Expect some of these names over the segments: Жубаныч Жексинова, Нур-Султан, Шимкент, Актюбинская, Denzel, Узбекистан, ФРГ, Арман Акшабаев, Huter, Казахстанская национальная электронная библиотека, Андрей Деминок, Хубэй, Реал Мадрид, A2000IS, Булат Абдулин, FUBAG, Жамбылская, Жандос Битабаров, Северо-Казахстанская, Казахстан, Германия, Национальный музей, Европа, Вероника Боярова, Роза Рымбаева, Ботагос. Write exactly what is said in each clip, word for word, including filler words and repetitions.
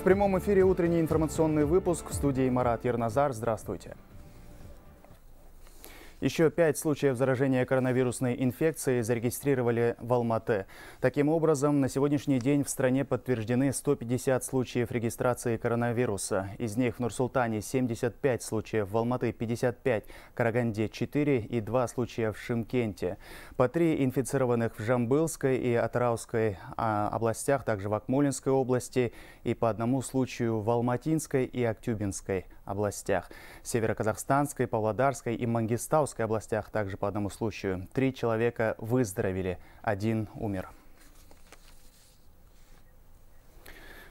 В прямом эфире утренний информационный выпуск, в студии Марат Ерназар. Здравствуйте. Еще пять случаев заражения коронавирусной инфекцией зарегистрировали в Алматы. Таким образом, на сегодняшний день в стране подтверждены сто пятьдесят случаев регистрации коронавируса. Из них в Нур-Султане семьдесят пять случаев, в Алматы пятьдесят пять, Караганде четыре и два случая в Шимкенте. По три инфицированных в Жамбылской и Атыраусской областях, также в Акмолинской области, и по одному случаю в Алматинской и Актюбинской областях, Северо-Казахстанской, Павлодарской и Мангистаусской областях также по одному случаю. Три человека выздоровели, один умер.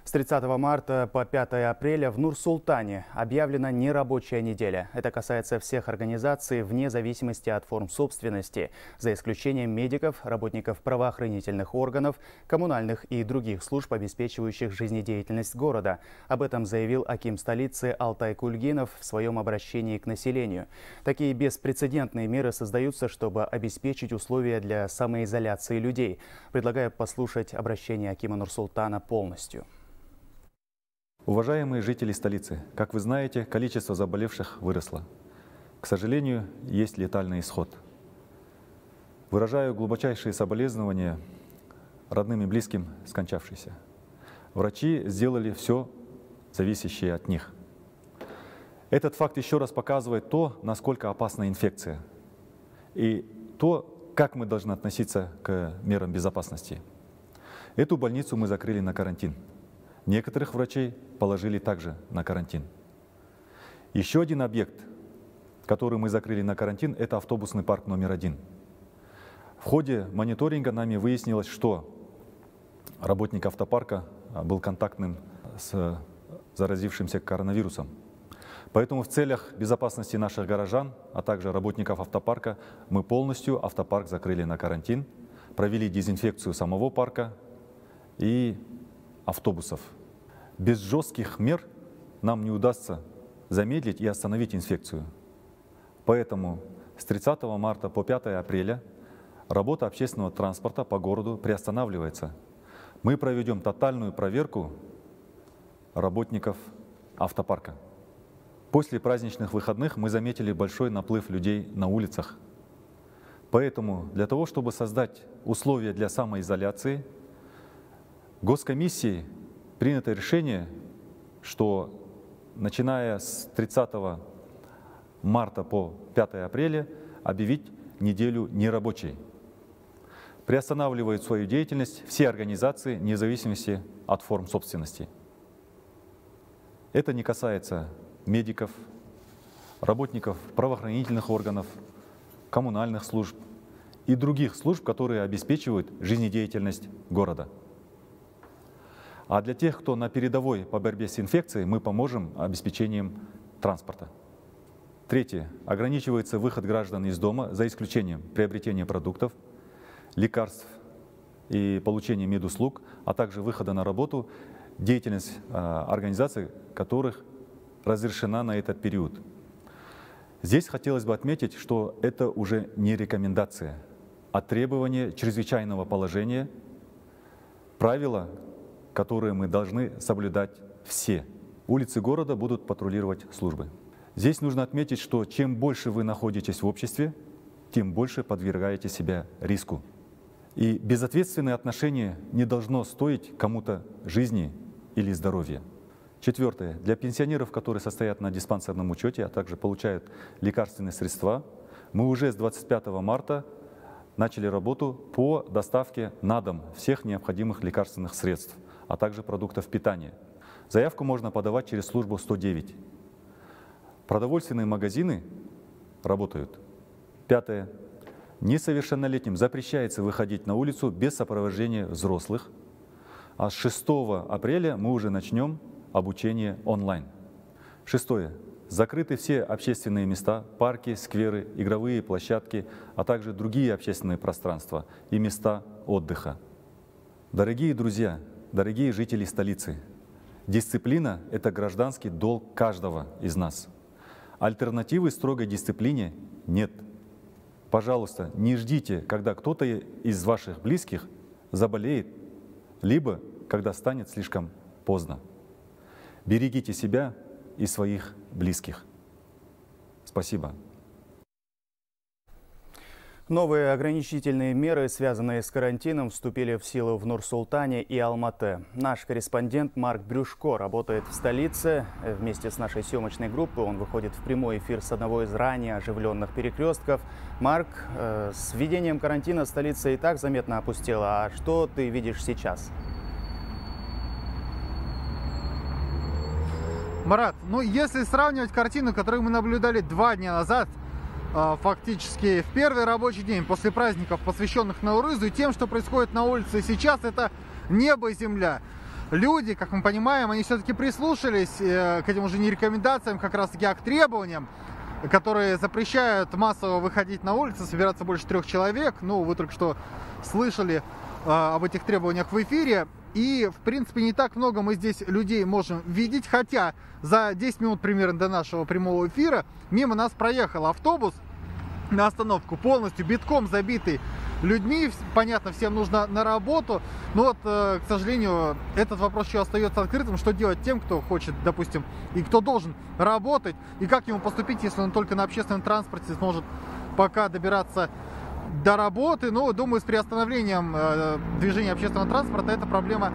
С тридцатого марта по пятое апреля в Нур-Султане объявлена нерабочая неделя. Это касается всех организаций вне зависимости от форм собственности, за исключением медиков, работников правоохранительных органов, коммунальных и других служб, обеспечивающих жизнедеятельность города. Об этом заявил аким столицы Алтай Кульгинов в своем обращении к населению. Такие беспрецедентные меры создаются, чтобы обеспечить условия для самоизоляции людей. Предлагаю послушать обращение акима Нур-Султана полностью. Уважаемые жители столицы, как вы знаете, количество заболевших выросло. К сожалению, есть летальный исход. Выражаю глубочайшие соболезнования родным и близким скончавшимся. Врачи сделали все, зависящее от них. Этот факт еще раз показывает то, насколько опасна инфекция, и то, как мы должны относиться к мерам безопасности. Эту больницу мы закрыли на карантин. Некоторых врачей положили также на карантин. Еще один объект, который мы закрыли на карантин, это автобусный парк номер один. В ходе мониторинга нами выяснилось, что работник автопарка был контактным с заразившимся коронавирусом. Поэтому в целях безопасности наших горожан, а также работников автопарка, мы полностью автопарк закрыли на карантин, провели дезинфекцию самого парка и автобусов. Без жестких мер нам не удастся замедлить и остановить инфекцию. Поэтому с тридцатого марта по пятое апреля работа общественного транспорта по городу приостанавливается. Мы проведем тотальную проверку работников автопарка. После праздничных выходных мы заметили большой наплыв людей на улицах. Поэтому для того, чтобы создать условия для самоизоляции, Госкомиссией принято решение, что начиная с тридцатого марта по пятое апреля объявить неделю нерабочей. Приостанавливают свою деятельность все организации, вне зависимости от форм собственности. Это не касается медиков, работников правоохранительных органов, коммунальных служб и других служб, которые обеспечивают жизнедеятельность города. А для тех, кто на передовой по борьбе с инфекцией, мы поможем обеспечением транспорта. Третье. Ограничивается выход граждан из дома за исключением приобретения продуктов, лекарств и получения медуслуг, а также выхода на работу, деятельность организаций, которых разрешена на этот период. Здесь хотелось бы отметить, что это уже не рекомендация, а требование чрезвычайного положения, правила, которые мы должны соблюдать все. Улицы города будут патрулировать службы. Здесь нужно отметить, что чем больше вы находитесь в обществе, тем больше подвергаете себя риску. И безответственное отношение не должно стоить кому-то жизни или здоровья. Четвертое. Для пенсионеров, которые состоят на диспансерном учете, а также получают лекарственные средства, мы уже с двадцать пятого марта начали работу по доставке на дом всех необходимых лекарственных средств, а также продуктов питания. Заявку можно подавать через службу сто девять. Продовольственные магазины работают. Пятое. Несовершеннолетним запрещается выходить на улицу без сопровождения взрослых. А с шестого апреля мы уже начнем обучение онлайн. Шестое. Закрыты все общественные места, парки, скверы, игровые площадки, а также другие общественные пространства и места отдыха. Дорогие друзья, дорогие жители столицы, дисциплина – это гражданский долг каждого из нас. Альтернативы строгой дисциплине нет. Пожалуйста, не ждите, когда кто-то из ваших близких заболеет, либо когда станет слишком поздно. Берегите себя и своих близких. Спасибо. Новые ограничительные меры, связанные с карантином, вступили в силу в Нур-Султане и Алматы. Наш корреспондент Марк Брюшко работает в столице. Вместе с нашей съемочной группой он выходит в прямой эфир с одного из ранее оживленных перекрестков. Марк, э, с введением карантина столица и так заметно опустела. А что ты видишь сейчас? Марат, ну если сравнивать картину, которую мы наблюдали два дня назад, фактически в первый рабочий день после праздников, посвященных Наурызу, и тем, что происходит на улице сейчас, это небо и земля. Люди, как мы понимаем, они все-таки прислушались к этим уже не рекомендациям, как раз-таки, а к требованиям, которые запрещают массово выходить на улицу, собираться больше трех человек. Ну, вы только что слышали об этих требованиях в эфире. И, в принципе, не так много мы здесь людей можем видеть, хотя за десять минут примерно до нашего прямого эфира мимо нас проехал автобус на остановку, полностью битком забитый людьми. Понятно, всем нужно на работу, но вот, к сожалению, этот вопрос еще остается открытым. Что делать тем, кто хочет, допустим, и кто должен работать, и как ему поступить, если он только на общественном транспорте сможет пока добираться до работы. Но, думаю, с приостановлением э, движения общественного транспорта эта проблема,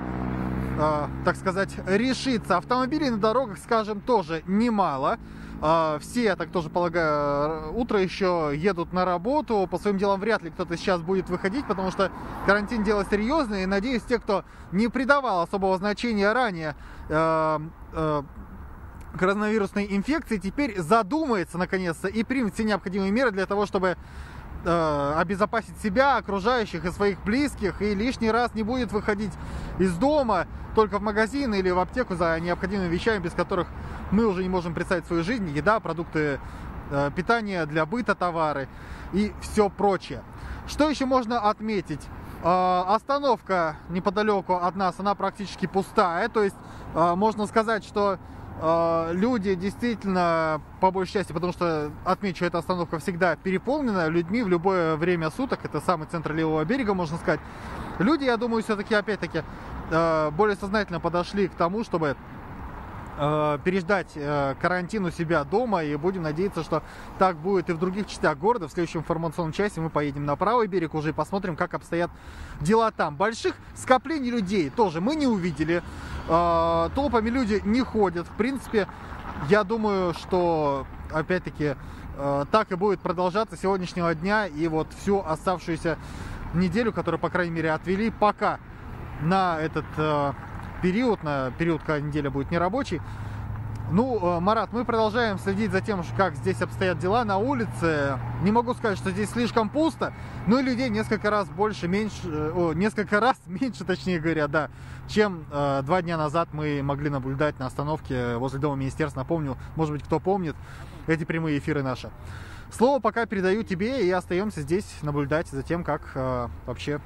э, так сказать, решится. Автомобилей на дорогах, скажем, тоже немало. Э, все, я так тоже полагаю, утро еще едут на работу. По своим делам вряд ли кто-то сейчас будет выходить, потому что карантин – дело серьезное. И, надеюсь, те, кто не придавал особого значения ранее э, э, коронавирусной инфекции, теперь задумается, наконец-то, и примет все необходимые меры для того, чтобы обезопасить себя, окружающих и своих близких, и лишний раз не будет выходить из дома, только в магазин или в аптеку за необходимыми вещами, без которых мы уже не можем представить свою жизнь: еда, продукты питания для быта, товары и все прочее. Что еще можно отметить? Остановка неподалеку от нас, она практически пустая, то есть можно сказать, что люди действительно, по большей части, потому что, отмечу, эта остановка всегда переполнена людьми в любое время суток, это самый центр левого берега, можно сказать. Люди, я думаю, все-таки, опять-таки, более сознательно подошли к тому, чтобы переждать карантин у себя дома, и будем надеяться, что так будет и в других частях города. В следующем информационном часе мы поедем на правый берег уже и посмотрим, как обстоят дела там. Больших скоплений людей тоже мы не увидели, толпами люди не ходят. В принципе, я думаю, что, опять-таки, так и будет продолжаться сегодняшнего дня и вот всю оставшуюся неделю, которую, по крайней мере, отвели пока на этот период, на период, когда неделя будет нерабочий. Ну, Марат, мы продолжаем следить за тем, как здесь обстоят дела на улице. Не могу сказать, что здесь слишком пусто, но и людей несколько раз больше, меньше, о, несколько раз меньше, точнее говоря, да, чем э, два дня назад мы могли наблюдать на остановке возле Дома министерств. Напомню, может быть, кто помнит эти прямые эфиры наши. Слово пока передаю тебе, и остаемся здесь наблюдать за тем, как э, вообще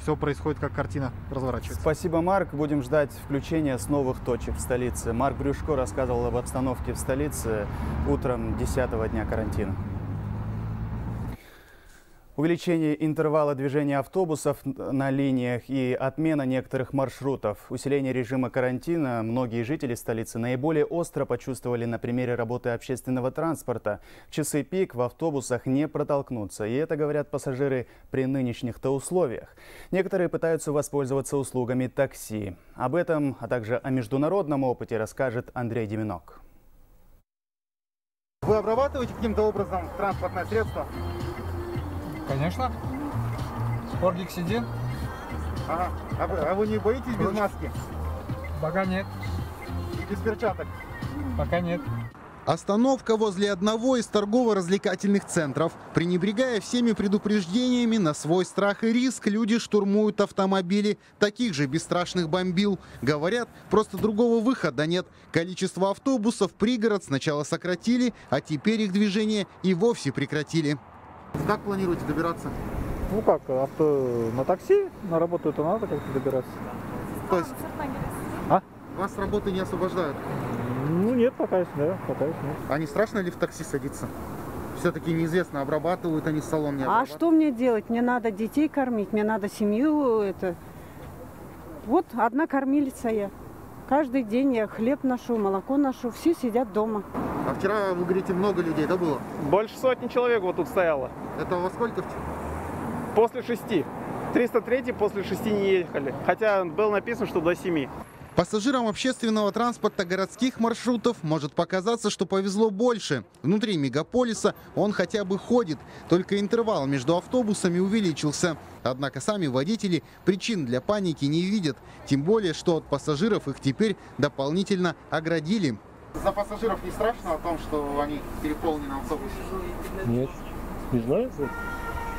все происходит, как картина разворачивается. Спасибо, Марк. Будем ждать включения с новых точек в столице. Марк Брюшко рассказывал об обстановке в столице утром десятого дня карантина. Увеличение интервала движения автобусов на линиях и отмена некоторых маршрутов. Усиление режима карантина многие жители столицы наиболее остро почувствовали на примере работы общественного транспорта. В часы пик в автобусах не протолкнуться. И это, говорят пассажиры, при нынешних-то условиях. Некоторые пытаются воспользоваться услугами такси. Об этом, а также о международном опыте расскажет Андрей Деминок. Вы обрабатываете каким-то образом транспортное средство? Конечно. Оргик сидит. Ага. А вы, а вы не боитесь без маски? Пока нет. И без перчаток? Пока нет. Остановка возле одного из торгово-развлекательных центров. Пренебрегая всеми предупреждениями, на свой страх и риск люди штурмуют автомобили таких же бесстрашных бомбил. Говорят, просто другого выхода нет. Количество автобусов пригород сначала сократили, а теперь их движение и вовсе прекратили. Как планируете добираться? Ну как, авто на такси, на работу это надо как-то добираться. То есть а? Вас с работы не освобождают? Ну нет, пока еще, да, пока еще нет. А не страшно ли в такси садиться? Все-таки неизвестно, обрабатывают они салон, не обрабатывают. А что мне делать? Мне надо детей кормить, мне надо семью. Это... Вот одна кормилица я. Каждый день я хлеб ношу, молоко ношу, все сидят дома. А вчера, вы говорите, много людей, да, было? Больше сотни человек вот тут стояло. Это во сколько? После шести. триста третий после шести не ехали, хотя было написано, что до семи. Пассажирам общественного транспорта городских маршрутов может показаться, что повезло больше. Внутри мегаполиса он хотя бы ходит, только интервал между автобусами увеличился. Однако сами водители причин для паники не видят, тем более, что от пассажиров их теперь дополнительно оградили. За пассажиров не страшно о том, что они переполнены автобусы? Нет, не знаю.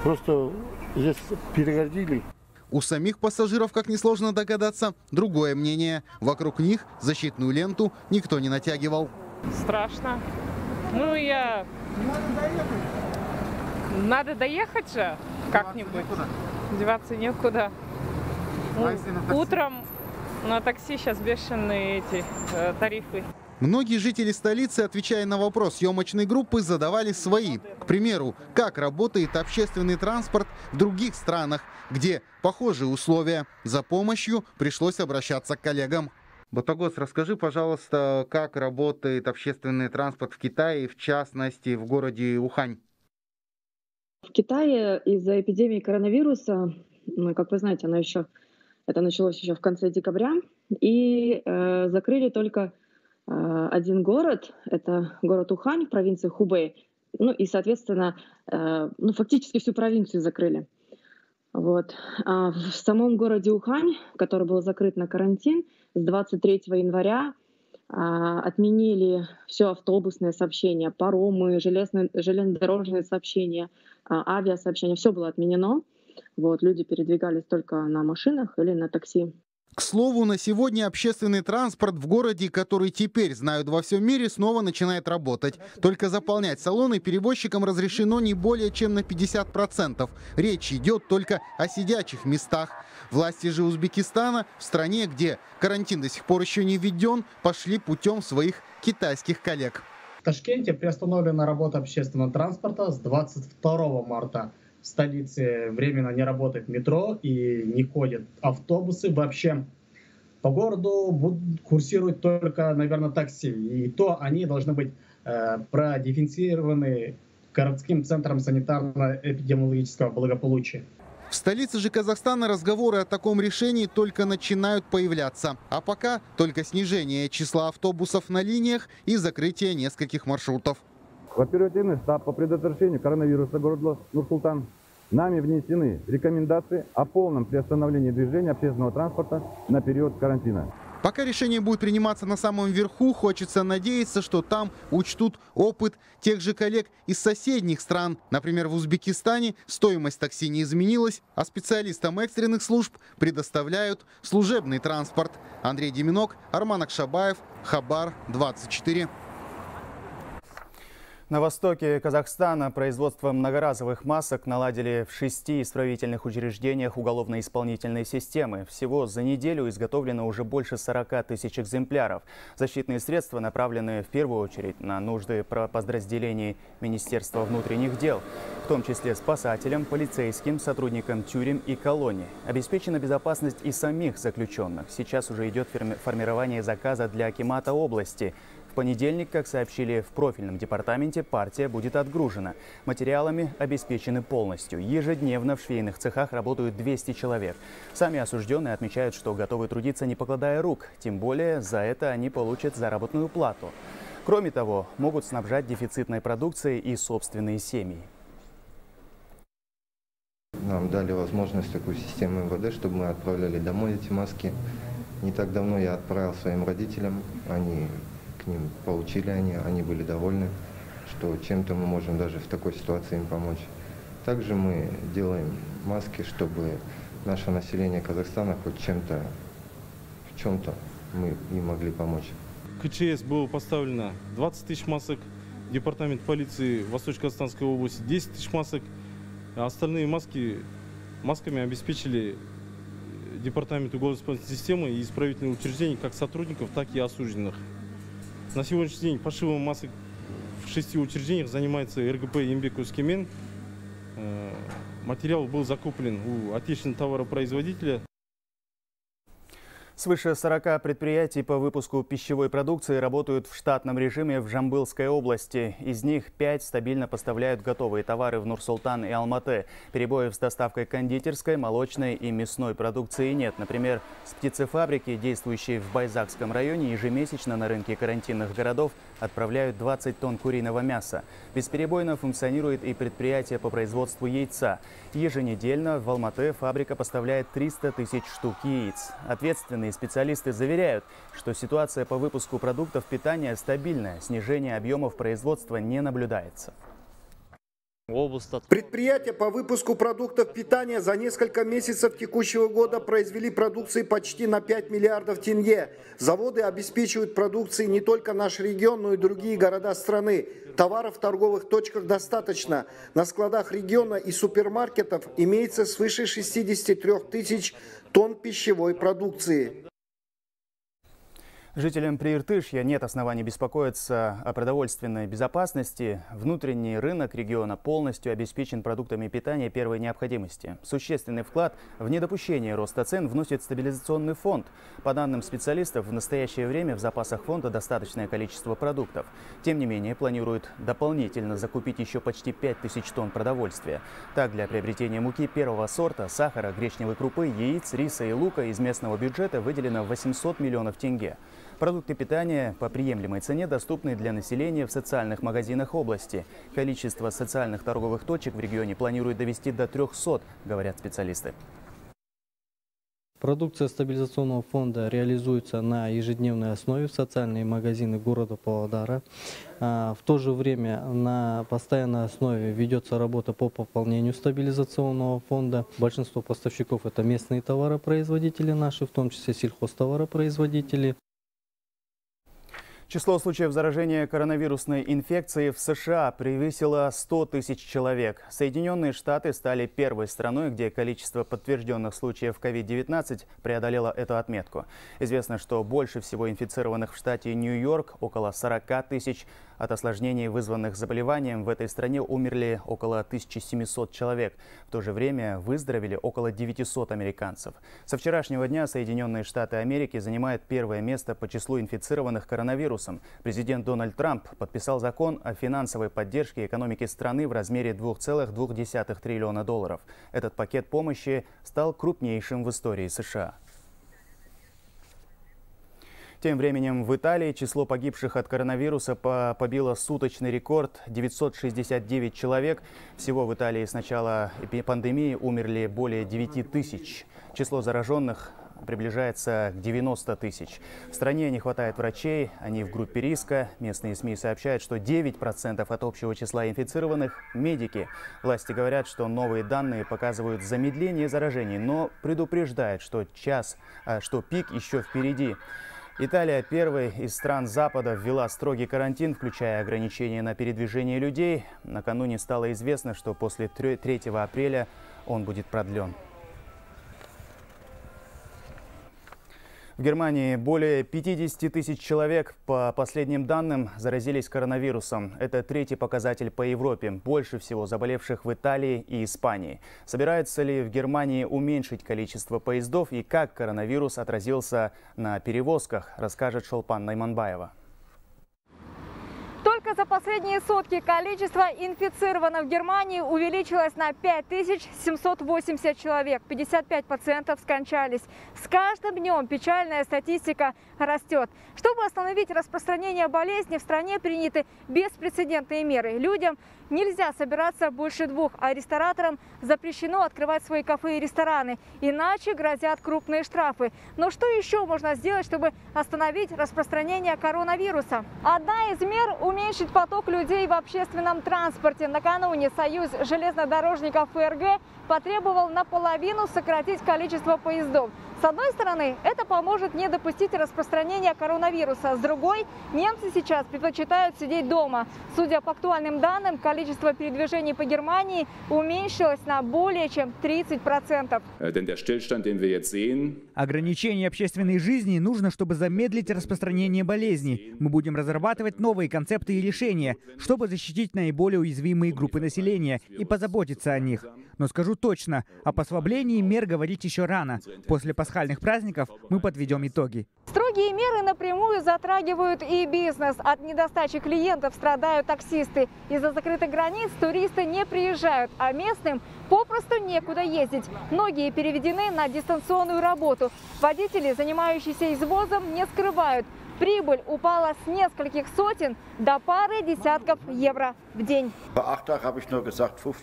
Просто здесь перегородили. У самих пассажиров, как несложно догадаться, другое мнение. Вокруг них защитную ленту никто не натягивал. Страшно. Ну, я... Надо доехать же как-нибудь. Деваться некуда. Утром на такси сейчас бешеные эти э, тарифы. Многие жители столицы, отвечая на вопрос съемочной группы, задавали свои. К примеру, как работает общественный транспорт в других странах, где похожие условия. За помощью пришлось обращаться к коллегам. Ботагос, расскажи, пожалуйста, как работает общественный транспорт в Китае, в частности, в городе Ухань. В Китае из-за эпидемии коронавируса, ну, как вы знаете, она еще, это началось еще в конце декабря, и э, закрыли только... один город, это город Ухань, провинция Хубэй. Ну и, соответственно, ну, фактически всю провинцию закрыли. Вот. А в самом городе Ухань, который был закрыт на карантин, с двадцать третьего января а, отменили все автобусные сообщения, паромы, железные, железнодорожные сообщения, а, авиасообщения. Все было отменено. Вот. Люди передвигались только на машинах или на такси. К слову, на сегодня общественный транспорт в городе, который теперь знают во всем мире, снова начинает работать. Только заполнять салоны перевозчикам разрешено не более чем на пятьдесят процентов. Речь идет только о сидячих местах. Власти же Узбекистана, в стране, где карантин до сих пор еще не введен, пошли путем своих китайских коллег. В Ташкенте приостановлена работа общественного транспорта с двадцать второго марта. В столице временно не работает метро и не ходят автобусы вообще. По городу будут курсировать только, наверное, такси. И то они должны быть э, продифференцированы городским центром санитарно-эпидемиологического благополучия. В столице же Казахстана разговоры о таком решении только начинают появляться. А пока только снижение числа автобусов на линиях и закрытие нескольких маршрутов. В оперативный штаб по предотвращению коронавируса города Нур-Султан нами внесены рекомендации о полном приостановлении движения общественного транспорта на период карантина. Пока решение будет приниматься на самом верху, хочется надеяться, что там учтут опыт тех же коллег из соседних стран. Например, в Узбекистане стоимость такси не изменилась, а специалистам экстренных служб предоставляют служебный транспорт. Андрей Деминок, Арман Акшабаев, Хабар двадцать четыре. На востоке Казахстана производство многоразовых масок наладили в шести исправительных учреждениях уголовно-исполнительной системы. Всего за неделю изготовлено уже больше сорока тысяч экземпляров. Защитные средства направлены в первую очередь на нужды подразделений Министерства внутренних дел, в том числе спасателям, полицейским, сотрудникам тюрем и колоний. Обеспечена безопасность и самих заключенных. Сейчас уже идет формирование заказа для акимата области. В понедельник, как сообщили в профильном департаменте, партия будет отгружена. Материалами обеспечены полностью. Ежедневно в швейных цехах работают двести человек. Сами осужденные отмечают, что готовы трудиться, не покладая рук. Тем более, за это они получат заработную плату. Кроме того, могут снабжать дефицитной продукцией и собственные семьи. Нам дали возможность такую систему МВД, чтобы мы отправляли домой эти маски. Не так давно я отправил своим родителям. Они... получили они, они были довольны, что чем-то мы можем даже в такой ситуации им помочь. Также мы делаем маски, чтобы наше население Казахстана хоть чем-то, в чем-то мы им могли помочь. К ЧС было поставлено двадцать тысяч масок, департамент полиции Восточно-Казахстанской области десять тысяч масок, а остальные маски масками обеспечили департамент уголовно-исполнительной системы и исправительных учреждений как сотрудников, так и осужденных. На сегодняшний день пошивом масок в шести учреждениях занимается эр гэ пэ Имбекус. Материал был закуплен у отечественного товаропроизводителя. Свыше сорока предприятий по выпуску пищевой продукции работают в штатном режиме в Жамбылской области. Из них пять стабильно поставляют готовые товары в Нур-Султан и Алматы. Перебоев с доставкой кондитерской, молочной и мясной продукции нет. Например, с птицефабрики, действующей в Байзакском районе, ежемесячно на рынке карантинных городов отправляют двадцать тонн куриного мяса. Бесперебойно функционирует и предприятие по производству яйца. Еженедельно в Алматы фабрика поставляет триста тысяч штук яиц. Ответственные специалисты заверяют, что ситуация по выпуску продуктов питания стабильная, снижение объемов производства не наблюдается. Предприятия по выпуску продуктов питания за несколько месяцев текущего года произвели продукции почти на пять миллиардов тенге. Заводы обеспечивают продукцией не только наш регион, но и другие города страны. Товаров в торговых точках достаточно. На складах региона и супермаркетов имеется свыше шестидесяти трёх тысяч тонн пищевой продукции. Жителям Прииртышья нет оснований беспокоиться о продовольственной безопасности. Внутренний рынок региона полностью обеспечен продуктами питания первой необходимости. Существенный вклад в недопущение роста цен вносит стабилизационный фонд. По данным специалистов, в настоящее время в запасах фонда достаточное количество продуктов. Тем не менее, планируют дополнительно закупить еще почти пять тысяч тонн продовольствия. Так, для приобретения муки первого сорта, сахара, гречневой крупы, яиц, риса и лука из местного бюджета выделено восемьсот миллионов тенге. Продукты питания по приемлемой цене доступны для населения в социальных магазинах области. Количество социальных торговых точек в регионе планируют довести до трёхсот, говорят специалисты. Продукция стабилизационного фонда реализуется на ежедневной основе в социальные магазины города Павлодара. В то же время на постоянной основе ведется работа по пополнению стабилизационного фонда. Большинство поставщиков – это местные товаропроизводители наши, в том числе сельхозтоваропроизводители. Число случаев заражения коронавирусной инфекцией в США превысило сто тысяч человек. Соединенные Штаты стали первой страной, где количество подтвержденных случаев ковид девятнадцать преодолело эту отметку. Известно, что больше всего инфицированных в штате Нью-Йорк, около сорока тысяч. От осложнений, вызванных заболеванием, в этой стране умерли около тысячи семисот человек. В то же время выздоровели около девятисот американцев. Со вчерашнего дня Соединенные Штаты Америки занимают первое место по числу инфицированных коронавирусом. Президент Дональд Трамп подписал закон о финансовой поддержке экономики страны в размере двух целых двух десятых триллиона долларов. Этот пакет помощи стал крупнейшим в истории США. Тем временем в Италии число погибших от коронавируса побило суточный рекорд – девятьсот шестьдесят девять человек. Всего в Италии с начала пандемии умерли более девяти тысяч. Число зараженных приближается к девяноста тысяч. В стране не хватает врачей, они в группе риска. Местные СМИ сообщают, что девять процентов от общего числа инфицированных – медики. Власти говорят, что новые данные показывают замедление заражений, но предупреждают, что, час, что пик еще впереди. Италия первой из стран Запада ввела строгий карантин, включая ограничения на передвижение людей. Накануне стало известно, что после третьего апреля он будет продлен. В Германии более пятидесяти тысяч человек, по последним данным, заразились коронавирусом. Это третий показатель по Европе. Больше всего заболевших в Италии и Испании. Собирается ли в Германии уменьшить количество поездов и как коронавирус отразился на перевозках, расскажет Шолпан Найманбаева. Только за последние сутки количество инфицированных в Германии увеличилось на пять тысяч семьсот восемьдесят человек. пятьдесят пять процентов скончались. С каждым днем печальная статистика растет. Чтобы остановить распространение болезни, в стране приняты беспрецедентные меры. Людям нельзя собираться больше двух, а рестораторам запрещено открывать свои кафе и рестораны. Иначе грозят крупные штрафы. Но что еще можно сделать, чтобы остановить распространение коронавируса? Одна из мер – уменьшить поток людей в общественном транспорте. Накануне Союз железнодорожников ФРГ потребовал наполовину сократить количество поездов. С одной стороны, это поможет не допустить распространения коронавируса. С другой, немцы сейчас предпочитают сидеть дома. Судя по актуальным данным, количество передвижений по Германии уменьшилось на более чем тридцать процентов. Ограничение общественной жизни нужно, чтобы замедлить распространение болезни. Мы будем разрабатывать новые концепты и решения. решения, чтобы защитить наиболее уязвимые группы населения и позаботиться о них. Но скажу точно, о послаблении мер говорить еще рано. После пасхальных праздников мы подведем итоги. Строгие меры напрямую затрагивают и бизнес. От недостачи клиентов страдают таксисты. Из-за закрытых границ туристы не приезжают, а местным попросту некуда ездить. Многие переведены на дистанционную работу. Водители, занимающиеся извозом, не скрывают. Прибыль упала с нескольких сотен до пары десятков евро в день.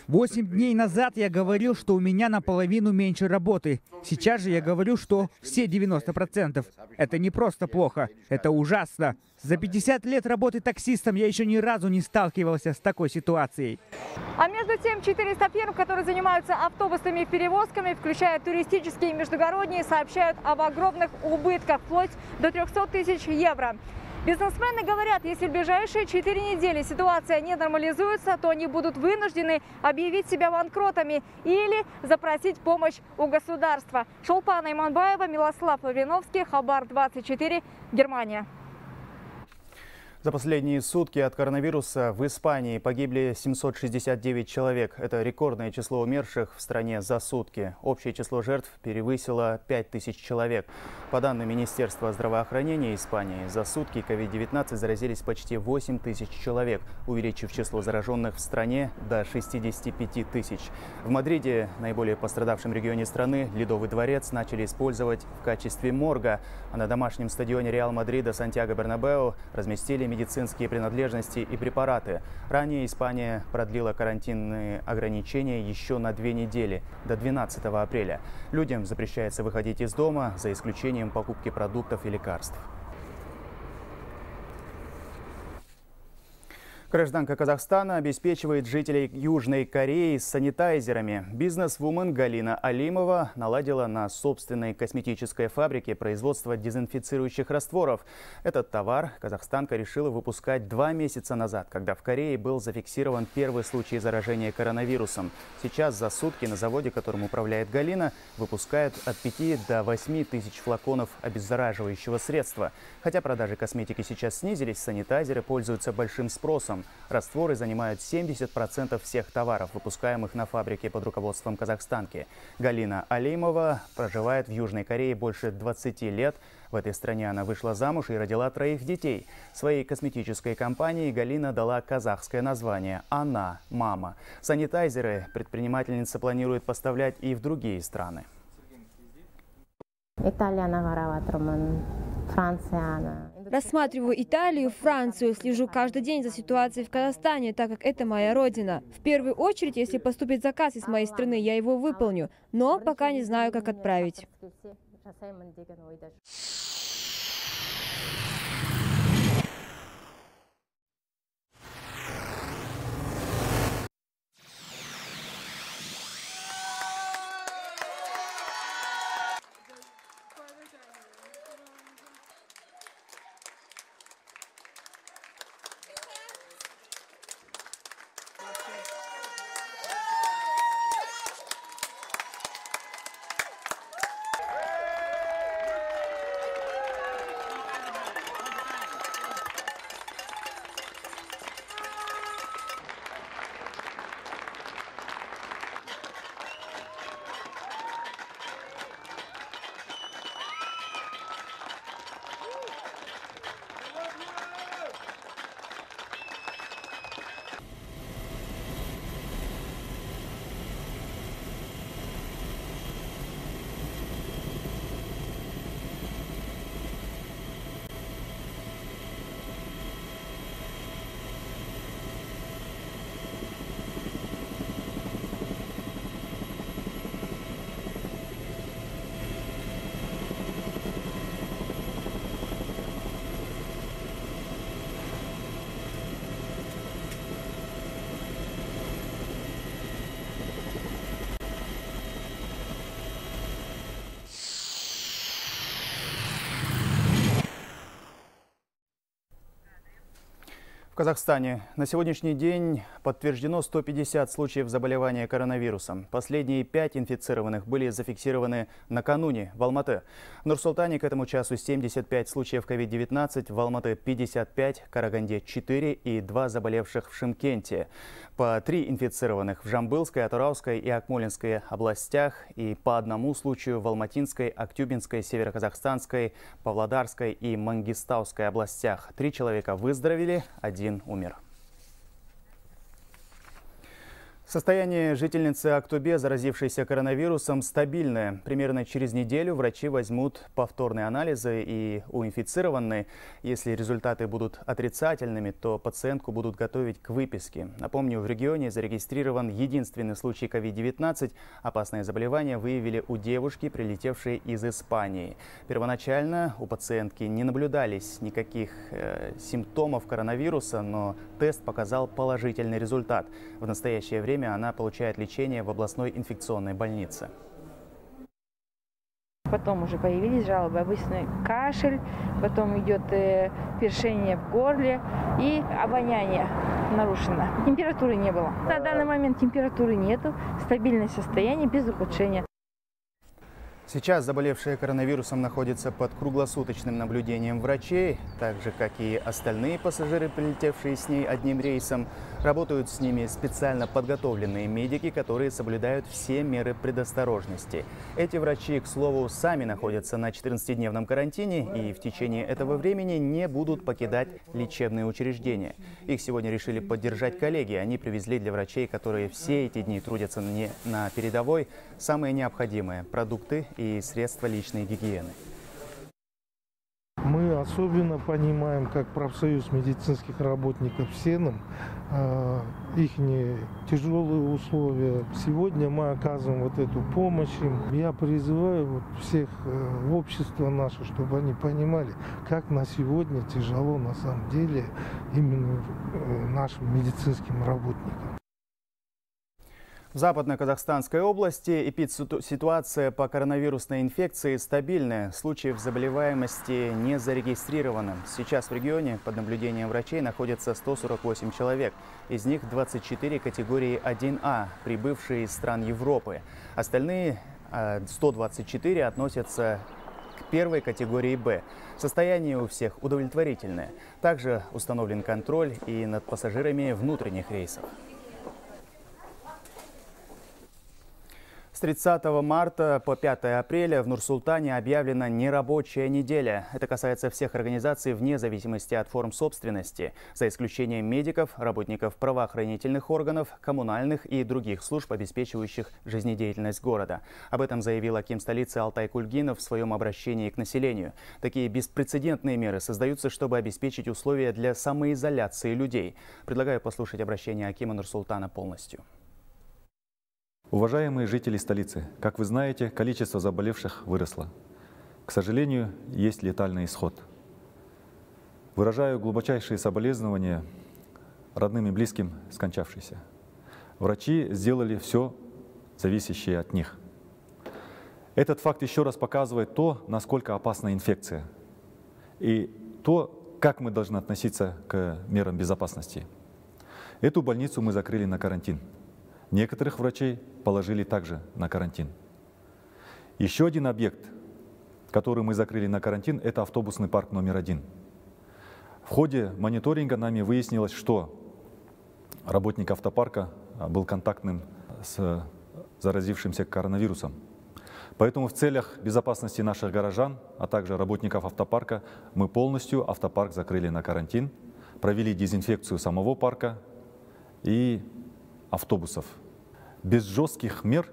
Восемь дней назад я говорил, что у меня наполовину меньше работы. Сейчас же я говорю, что все девяносто процентов. Это не просто плохо, это ужасно. За пятьдесят лет работы таксистом я еще ни разу не сталкивался с такой ситуацией. А между тем, четыреста фирм, которые занимаются автобусными перевозками, включая туристические и междугородние, сообщают об огромных убытках вплоть до трёхсот тысяч евро. Бизнесмены говорят, если в ближайшие четыре недели ситуация не нормализуется, то они будут вынуждены объявить себя банкротами или запросить помощь у государства. Шолпан Найманбаева, Милослав Лавриновский, Хабар двадцать четыре, Германия. За последние сутки от коронавируса в Испании погибли семьсот шестьдесят девять человек. Это рекордное число умерших в стране за сутки. Общее число жертв перевысило пять тысяч человек. По данным Министерства здравоохранения Испании, за сутки ковид девятнадцать заразились почти восемь тысяч человек, увеличив число зараженных в стране до шестидесяти пяти тысяч. В Мадриде, наиболее пострадавшем регионе страны, Ледовый дворец начали использовать в качестве морга. А на домашнем стадионе Реал Мадрида Сантьяго Бернабеу разместили медицинские принадлежности и препараты. Ранее Испания продлила карантинные ограничения еще на две недели, до двенадцатого апреля. Людям запрещается выходить из дома, за исключением покупки продуктов и лекарств. Гражданка Казахстана обеспечивает жителей Южной Кореи санитайзерами. Бизнес-вумен Галина Алимова наладила на собственной косметической фабрике производство дезинфицирующих растворов. Этот товар казахстанка решила выпускать два месяца назад, когда в Корее был зафиксирован первый случай заражения коронавирусом. Сейчас за сутки на заводе, которым управляет Галина, выпускают от пяти до восьми тысяч флаконов обеззараживающего средства. Хотя продажи косметики сейчас снизились, санитайзеры пользуются большим спросом. Растворы занимают семьдесят процентов всех товаров, выпускаемых на фабрике под руководством казахстанки. Галина Алимова проживает в Южной Корее больше двадцати лет. В этой стране она вышла замуж и родила троих детей. Своей косметической компании Галина дала казахское название «Она – мама». Санитайзеры предпринимательница планирует поставлять и в другие страны. Италия, Франция. Рассматриваю Италию, Францию, слежу каждый день за ситуацией в Казахстане, так как это моя родина. В первую очередь, если поступит заказ из моей страны, я его выполню, но пока не знаю, как отправить. В Казахстане на сегодняшний день Подтверждено сто пятьдесят случаев заболевания коронавирусом. Последние пять инфицированных были зафиксированы накануне в Алматы. В Нур-Султане к этому часу семьдесят пять случаев ковид девятнадцать, в Алматы пятьдесят пять, Караганде четыре и два заболевших в Шимкенте. По три инфицированных в Жамбылской, Атырауская и Акмолинской областях и по одному случаю в Алматинской, Актюбинской, Северо-Казахстанской, Павлодарской и Мангистауской областях. Три человека выздоровели, один умер. Состояние жительницы Актюбе, заразившейся коронавирусом, стабильное. Примерно через неделю врачи возьмут повторные анализы и у инфицированной. Если результаты будут отрицательными, то пациентку будут готовить к выписке. Напомню, в регионе зарегистрирован единственный случай ковид девятнадцать. Опасное заболевание выявили у девушки, прилетевшей из Испании. Первоначально у пациентки не наблюдались никаких э, симптомов коронавируса, но тест показал положительный результат. В настоящее время она получает лечение в областной инфекционной больнице. Потом уже появились жалобы, обычный кашель, потом идет першение в горле и обоняние нарушено. Температуры не было. На данный момент температуры нету, стабильное состояние без ухудшения. Сейчас заболевшая коронавирусом находится под круглосуточным наблюдением врачей, так же, как и остальные пассажиры, прилетевшие с ней одним рейсом. Работают с ними специально подготовленные медики, которые соблюдают все меры предосторожности. Эти врачи, к слову, сами находятся на четырнадцатидневном карантине и в течение этого времени не будут покидать лечебные учреждения. Их сегодня решили поддержать коллеги. Они привезли для врачей, которые все эти дни трудятся не на передовой, самые необходимые продукты и и средства личной гигиены. Мы особенно понимаем, как профсоюз медицинских работников СЕНом, э, их тяжелые условия. Сегодня мы оказываем вот эту помощь им. Я призываю вот всех э, общество наше, чтобы они понимали, как на сегодня тяжело на самом деле именно э, нашим медицинским работникам. В Западно-Казахстанской области эпидситуация по коронавирусной инфекции стабильная. Случаев заболеваемости не зарегистрировано. Сейчас в регионе под наблюдением врачей находятся сто сорок восемь человек. Из них двадцать четыре категории один А, прибывшие из стран Европы. Остальные сто двадцать четыре относятся к первой категории Б. Состояние у всех удовлетворительное. Также установлен контроль и над пассажирами внутренних рейсов. С тридцатого марта по пятое апреля в Нур-Султане объявлена нерабочая неделя. Это касается всех организаций вне зависимости от форм собственности, за исключением медиков, работников правоохранительных органов, коммунальных и других служб, обеспечивающих жизнедеятельность города. Об этом заявил аким столицы Алтай Кульгинов в своем обращении к населению. Такие беспрецедентные меры создаются, чтобы обеспечить условия для самоизоляции людей. Предлагаю послушать обращение акима Нур-Султана полностью. Уважаемые жители столицы, как вы знаете, количество заболевших выросло. К сожалению, есть летальный исход. Выражаю глубочайшие соболезнования родным и близким скончавшимся. Врачи сделали все, зависящее от них. Этот факт еще раз показывает то, насколько опасна инфекция, и то, как мы должны относиться к мерам безопасности. Эту больницу мы закрыли на карантин. Некоторых врачей положили также на карантин. Еще один объект, который мы закрыли на карантин, это автобусный парк номер один. В ходе мониторинга нами выяснилось, что работник автопарка был контактным с заразившимся коронавирусом. Поэтому в целях безопасности наших горожан, а также работников автопарка, мы полностью автопарк закрыли на карантин, провели дезинфекцию самого парка и автобусов. Без жестких мер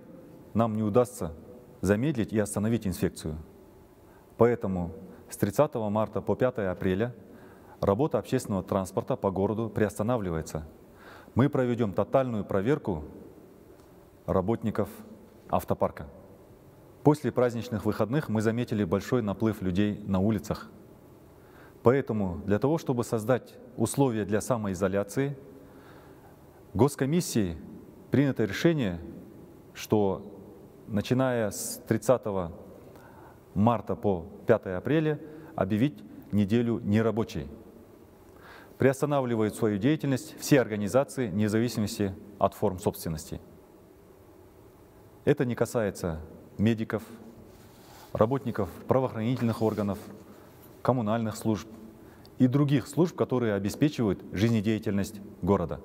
нам не удастся замедлить и остановить инфекцию. Поэтому с тридцатого марта по пятое апреля работа общественного транспорта по городу приостанавливается. Мы проведем тотальную проверку работников автопарка. После праздничных выходных мы заметили большой наплыв людей на улицах. Поэтому для того, чтобы создать условия для самоизоляции, Госкомиссии принято решение, что начиная с тридцатого марта по пятое апреля объявить неделю нерабочей. приостанавливают свою деятельность все организации, вне зависимости от форм собственности. Это не касается медиков, работников правоохранительных органов, коммунальных служб и других служб, которые обеспечивают жизнедеятельность города.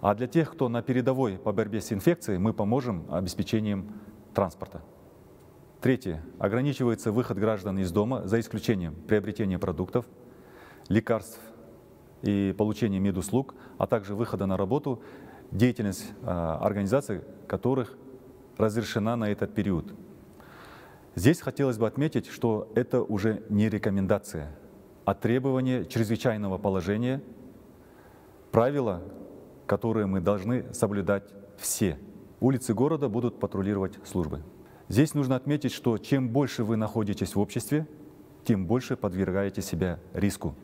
А для тех, кто на передовой по борьбе с инфекцией, мы поможем обеспечением транспорта. Третье. Ограничивается выход граждан из дома за исключением приобретения продуктов, лекарств и получения медуслуг, а также выхода на работу, деятельность организаций, которых разрешена на этот период. Здесь хотелось бы отметить, что это уже не рекомендация, а требование чрезвычайного положения, правила, которые мы должны соблюдать все. Улицы города будут патрулировать службы. Здесь нужно отметить, что чем больше вы находитесь в обществе, тем больше подвергаете себя риску.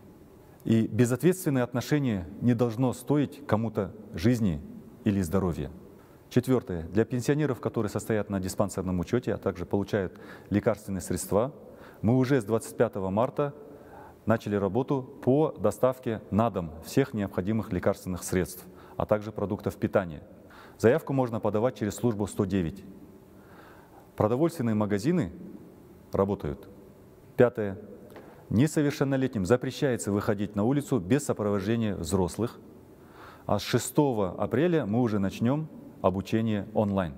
И безответственное отношение не должно стоить кому-то жизни или здоровья. Четвертое. Для пенсионеров, которые состоят на диспансерном учете, а также получают лекарственные средства, мы уже с двадцать пятого марта начали работу по доставке на дом всех необходимых лекарственных средств, а также продуктов питания. Заявку можно подавать через службу сто девять. Продовольственные магазины работают. Пятое. Несовершеннолетним запрещается выходить на улицу без сопровождения взрослых. А с шестого апреля мы уже начнем обучение онлайн.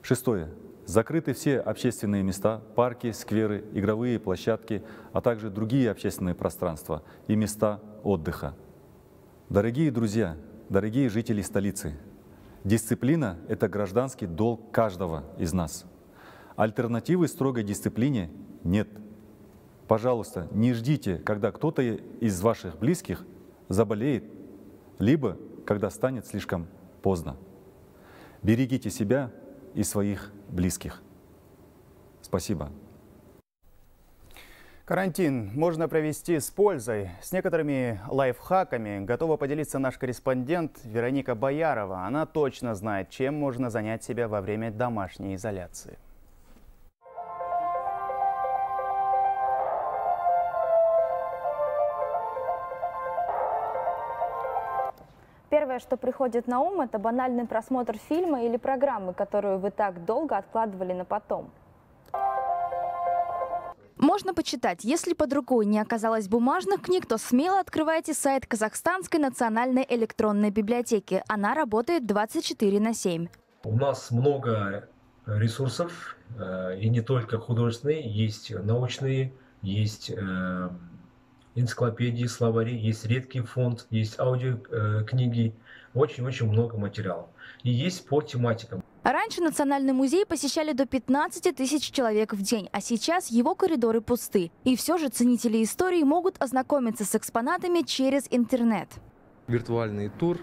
Шестое. Закрыты все общественные места, парки, скверы, игровые площадки, а также другие общественные пространства и места отдыха. Дорогие друзья, дорогие жители столицы, дисциплина – это гражданский долг каждого из нас. Альтернативы строгой дисциплине нет. Пожалуйста, не ждите, когда кто-то из ваших близких заболеет, либо когда станет слишком поздно. Берегите себя и своих близких. Спасибо. Карантин можно провести с пользой. С некоторыми лайфхаками готова поделиться наш корреспондент Вероника Боярова. Она точно знает, чем можно занять себя во время домашней изоляции. Первое, что приходит на ум, это банальный просмотр фильма или программы, которую вы так долго откладывали на потом. Можно почитать. Если под рукой не оказалось бумажных книг, то смело открывайте сайт Казахстанской национальной электронной библиотеки. Она работает двадцать четыре на семь. У нас много ресурсов, и не только художественные, есть научные, есть энциклопедии, словари, есть редкий фонд, есть аудиокниги, очень-очень много материалов. И есть по тематикам. Раньше Национальный музей посещали до пятнадцати тысяч человек в день, а сейчас его коридоры пусты. И все же ценители истории могут ознакомиться с экспонатами через интернет. Виртуальный тур,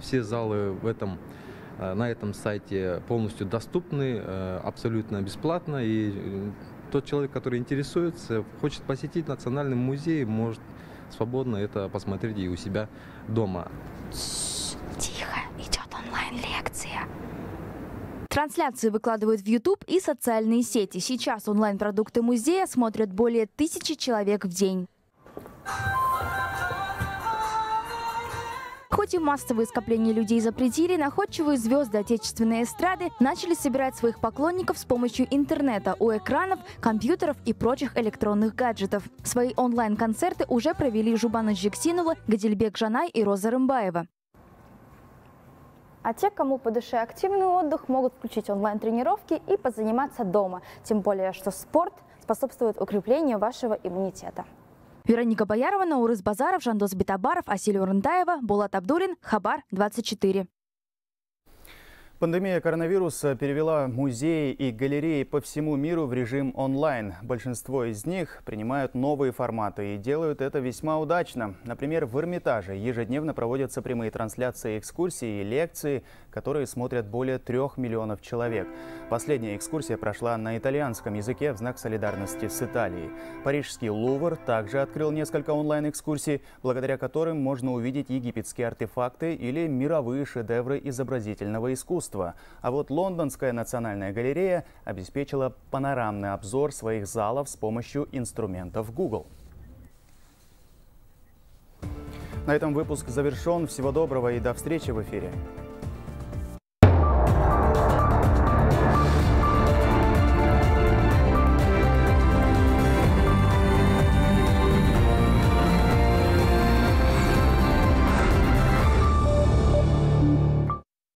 все залы в этом, на этом сайте полностью доступны, абсолютно бесплатно. И тот человек, который интересуется, хочет посетить Национальный музей, может свободно это посмотреть и у себя дома. Тихо, идет онлайн-лекция. Трансляции выкладывают в ютуб и социальные сети. Сейчас онлайн-продукты музея смотрят более тысячи человек в день. Хоть и массовые скопления людей запретили, находчивые звезды отечественной эстрады начали собирать своих поклонников с помощью интернета, у экранов, компьютеров и прочих электронных гаджетов. Свои онлайн-концерты уже провели Жубаныч Жексинова, Гадильбек Жанай и Роза Рымбаева. А те, кому по душе активный отдых, могут включить онлайн-тренировки и позаниматься дома. Тем более, что спорт способствует укреплению вашего иммунитета. Вероника Боярова, Наурыз Базаров, Жандос Битабаров, Асиль Урынтаева, Булат Абдулин, Хабар двадцать четыре. Пандемия коронавируса перевела музеи и галереи по всему миру в режим онлайн. Большинство из них принимают новые форматы и делают это весьма удачно. Например, в Эрмитаже ежедневно проводятся прямые трансляции экскурсий и лекции, которые смотрят более трех миллионов человек. Последняя экскурсия прошла на итальянском языке в знак солидарности с Италией. Парижский Лувр также открыл несколько онлайн-экскурсий, благодаря которым можно увидеть египетские артефакты или мировые шедевры изобразительного искусства. А вот Лондонская национальная галерея обеспечила панорамный обзор своих залов с помощью инструментов Google. На этом выпуск завершен. Всего доброго и до встречи в эфире.